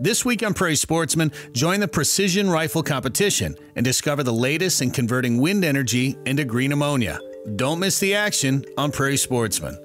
This week on Prairie Sportsman, join the Precision Rifle competition and discover the latest in converting wind energy into green ammonia. Don't miss the action on Prairie Sportsman.